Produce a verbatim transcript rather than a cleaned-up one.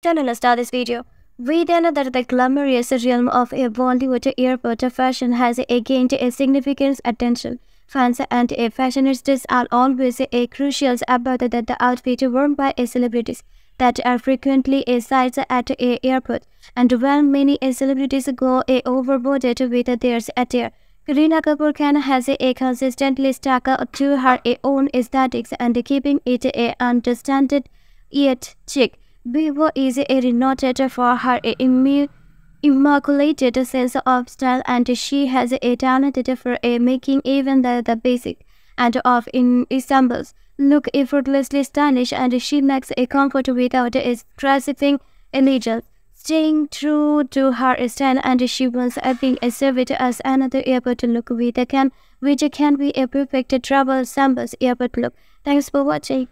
Channel star this video. With another, the glamorous realm of a Bollywood airport fashion has gained a significant attention. Fans and fashionistas are always crucial about the, the outfit worn by celebrities that are frequently sighted at a airport. And while many celebrities go overboard with their attire, Kareena Kapoor Khan has consistently stuck to her own aesthetics and keeping it understated yet chic. Bebo is renowned for her immaculate sense of style, and she has a talent for making even the, the basic and of ensembles look effortlessly stylish, and she lacks a comfort without grasping allegiance. Staying true to her style, and she once being served as another airport look with a can, which can be a perfect travel samples airport look. Thanks for watching.